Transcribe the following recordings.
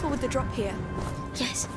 careful with the drop here. Yes.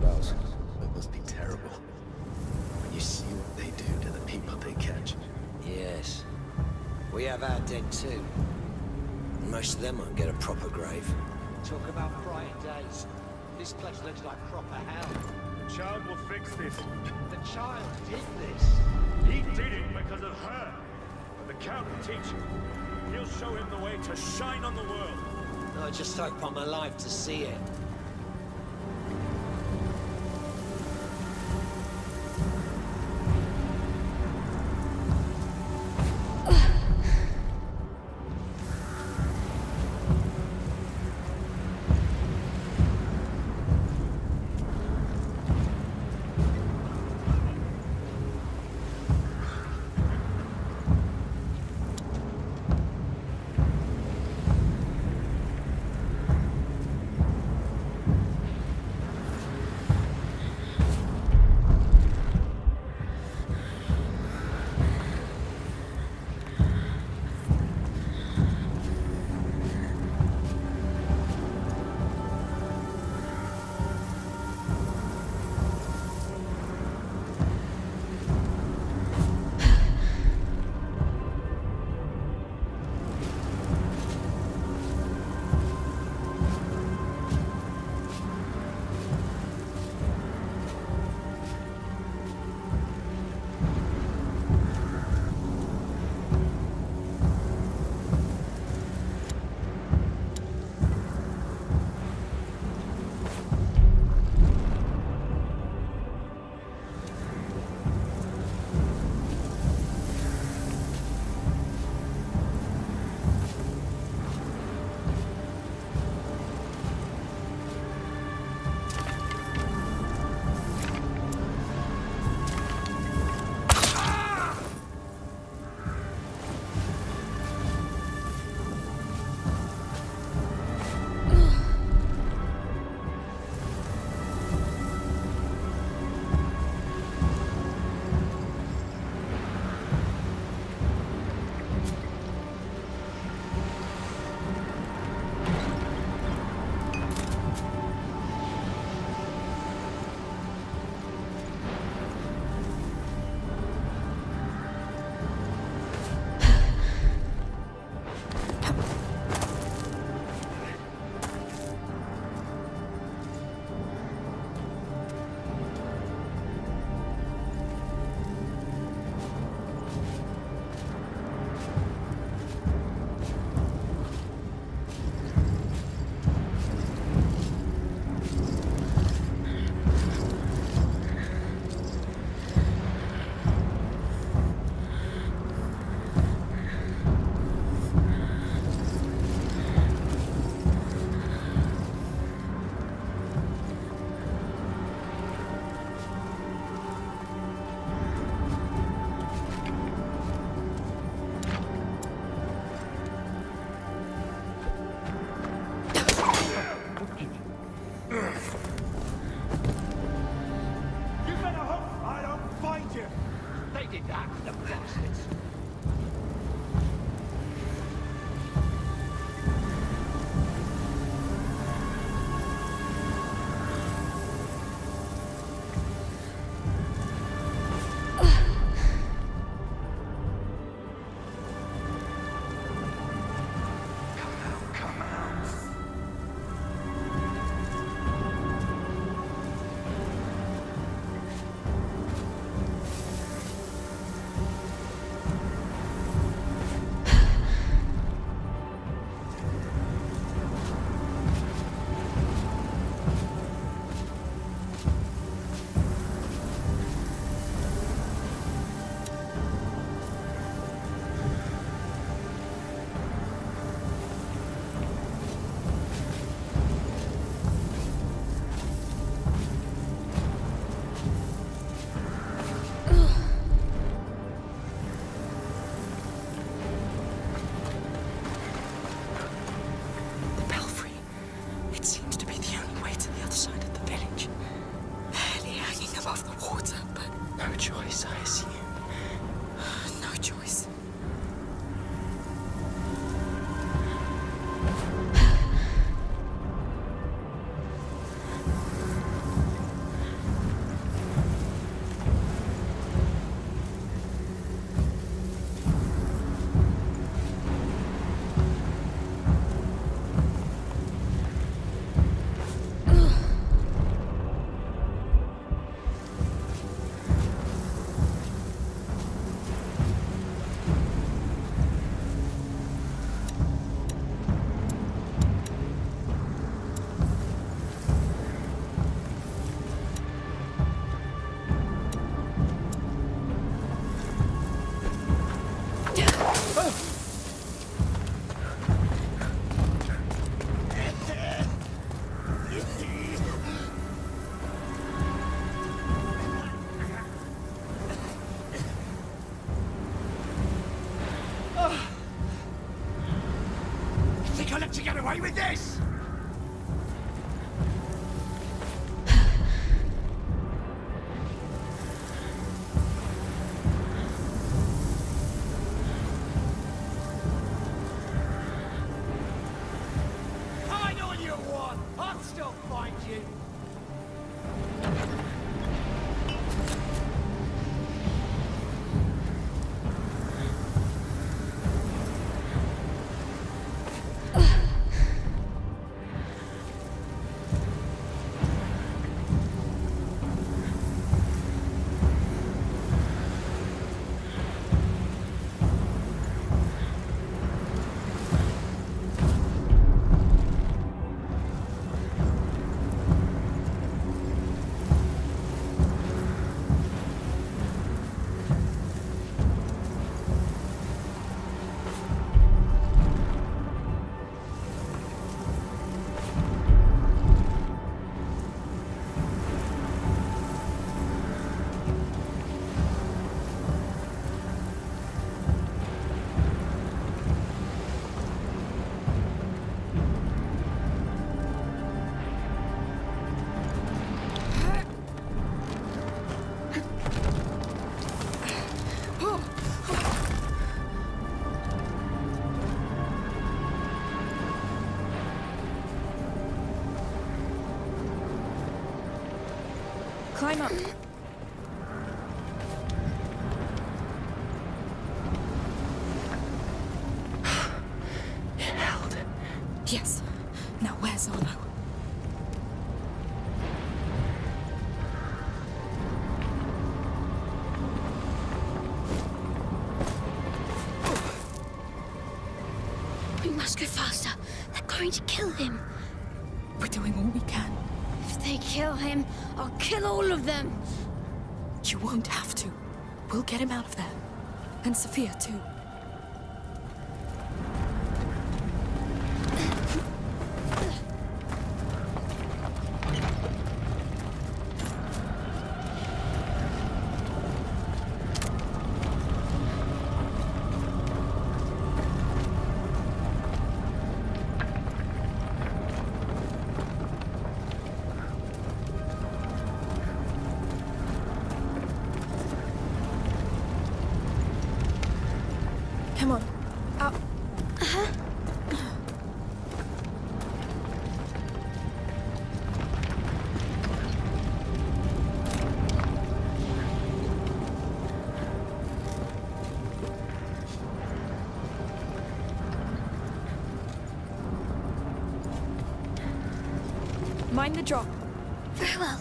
spells. It must be terrible. When you see what they do to the people they catch. Yes. We have our dead too. Most of them won't get a proper grave. Talk about bright days. This place looks like proper hell. The child will fix this. The child did this. He did it because of her. But the Count will teach him. He'll show him the way to shine on the world. I just hope on my life to see it. think I'll let you get away with this? Climb up. It held. Yes. Now where's Arnaud? We must go faster. They're going to kill him. We're doing all we can. If they kill him, I'll kill all of them! You won't have to. We'll get him out of there. And Sophia, too. Come on. Up. Mind the drop. Very well.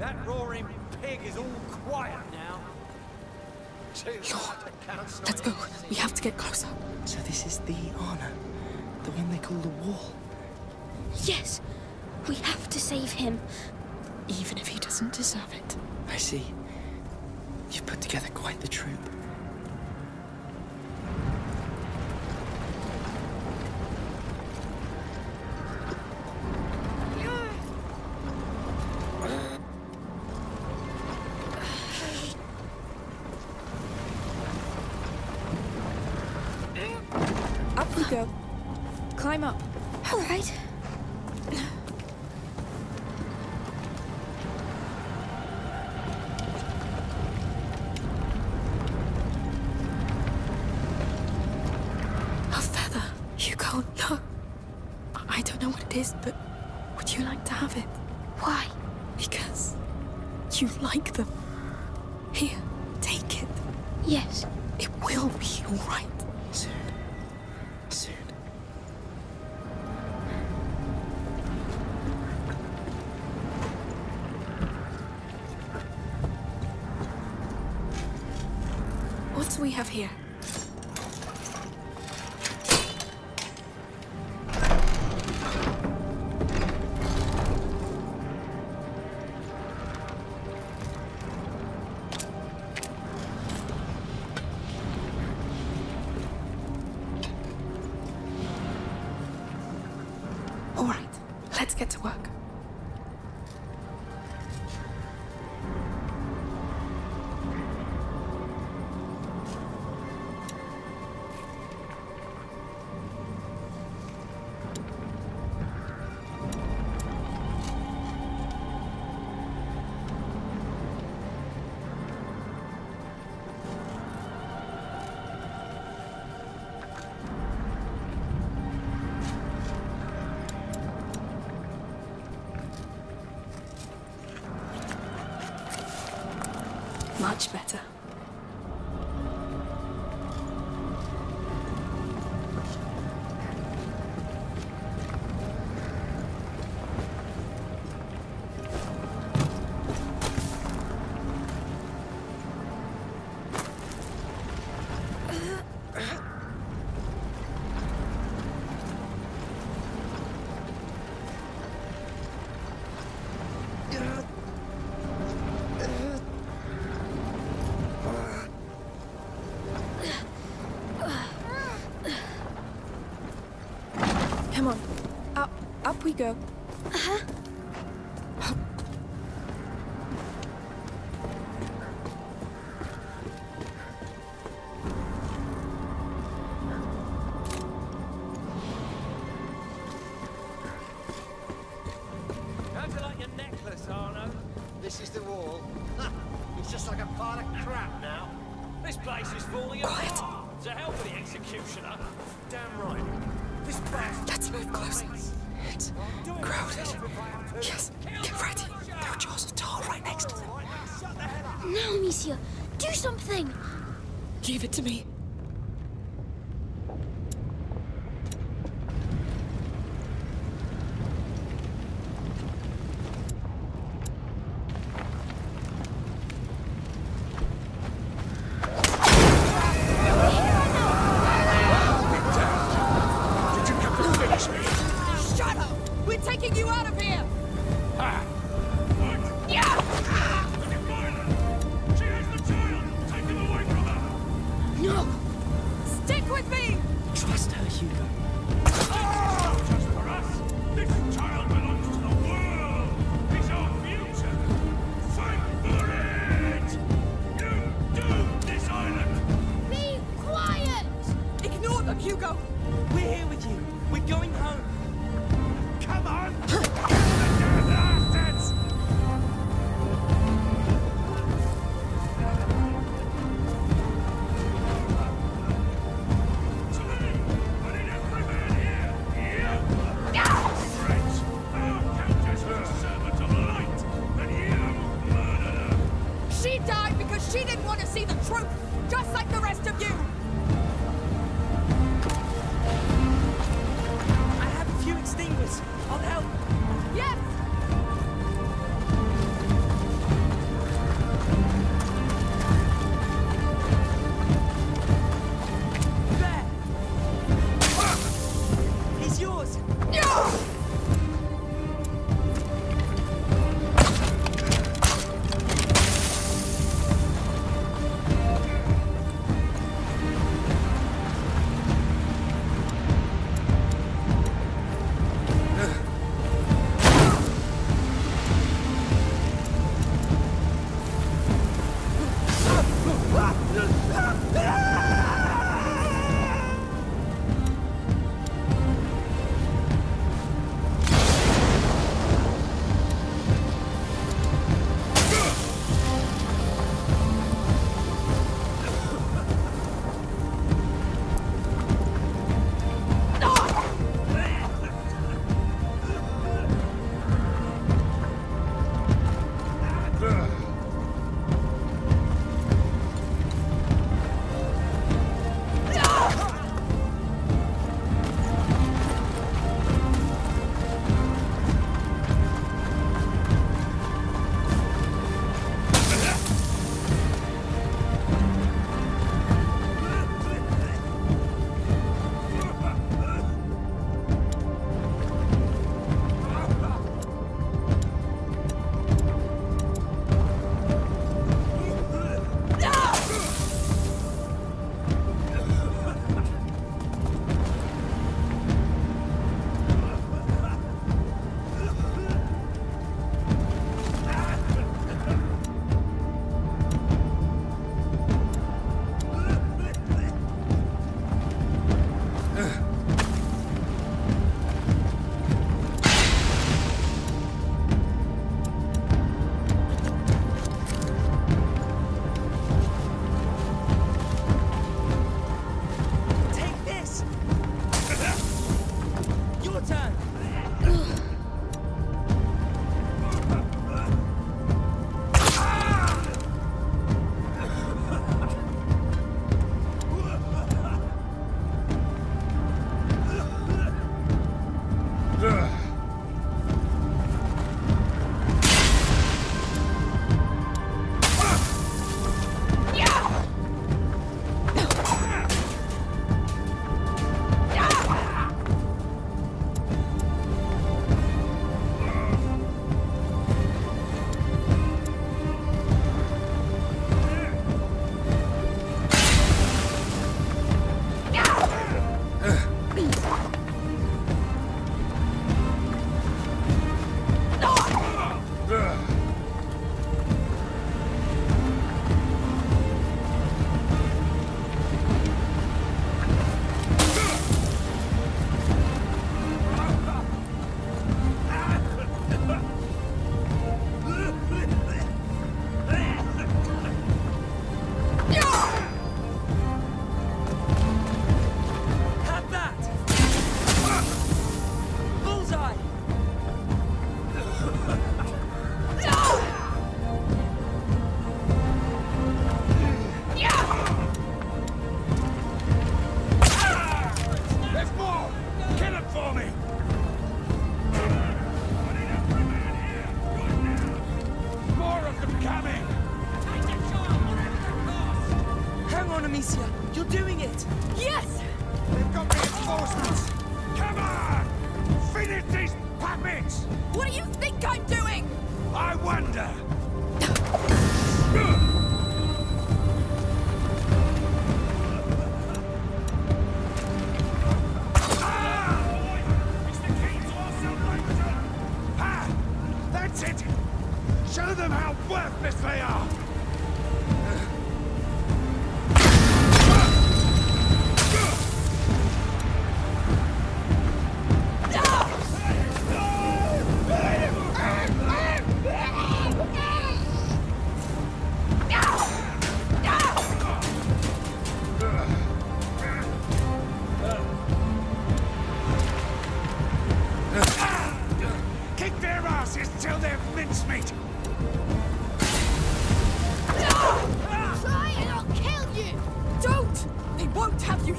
That roaring pig is all quiet now. Lord, let's go. We have to get closer. So this is the Arnaud, the one they call the Wall. Yes, we have to save him. Even if he doesn't deserve it. I see. You've put together quite the troop. Go. Climb up. All right. A feather. Hugo, look. I don't know what it is, but would you like to have it? Why? Because you like them. Here, take it. Yes. It will be all right. Soon. What do we have here? Much better. We go. How'd you like your necklace, Arnaud? This is the wall. It's just like a pile of crap now. This place is falling apart. To hell with the executioner. Damn right. This place. Let's move closer. It's crowded. Yes, get ready. There are jaws of tar right next to them. No, Monsieur, do something. Give it to me. We're here with you. We're going home. Come on. turn.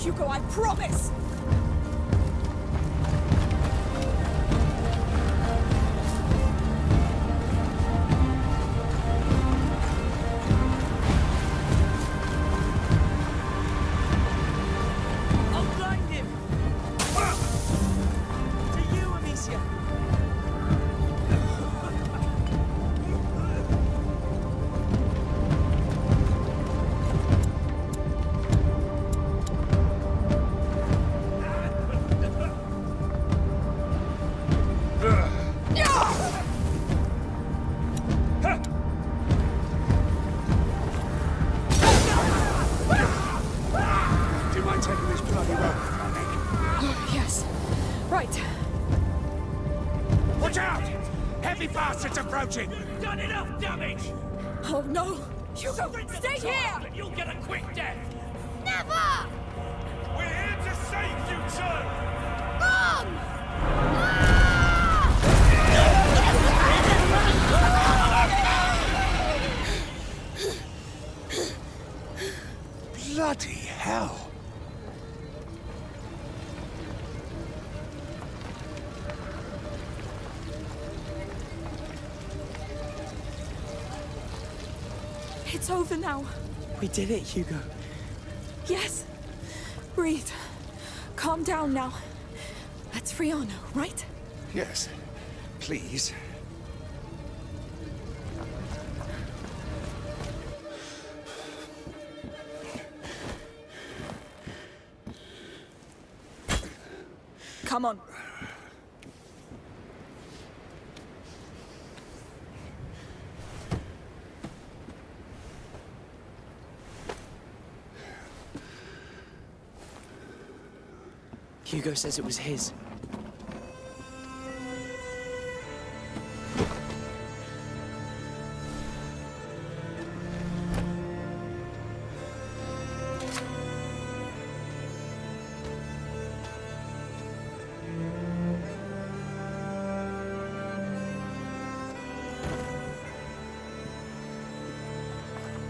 Hugo, I promise! It's over now. We did it, Hugo. Yes. Breathe. Calm down now. That's Fiona, right? Yes. Please. Come on. Hugo says it was his.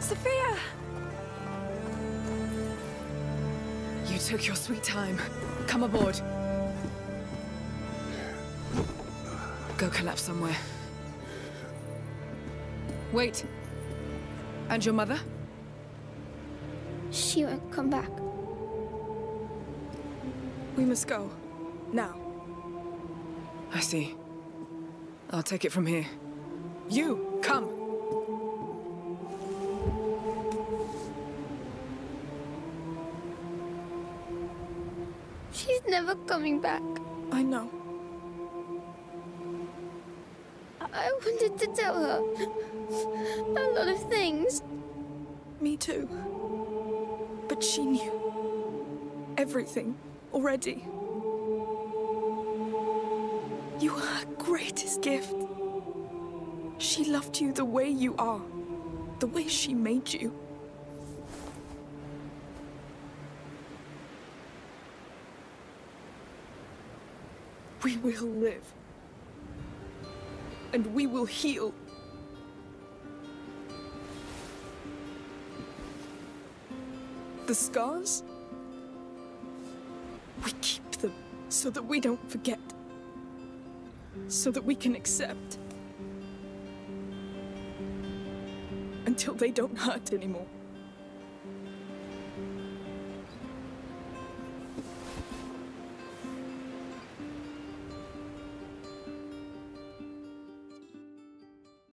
Sophia! You took your sweet time. Come aboard. Go collapse somewhere. Wait. And your mother? She won't come back. We must go. Now. I see. I'll take it from here. You, come! She's never coming back. I know. I wanted to tell her a lot of things. Me too. But she knew everything already. You were her greatest gift. She loved you the way you are, the way she made you. We will live. And we will heal. The scars? We keep them so that we don't forget. So that we can accept. Until they don't hurt anymore.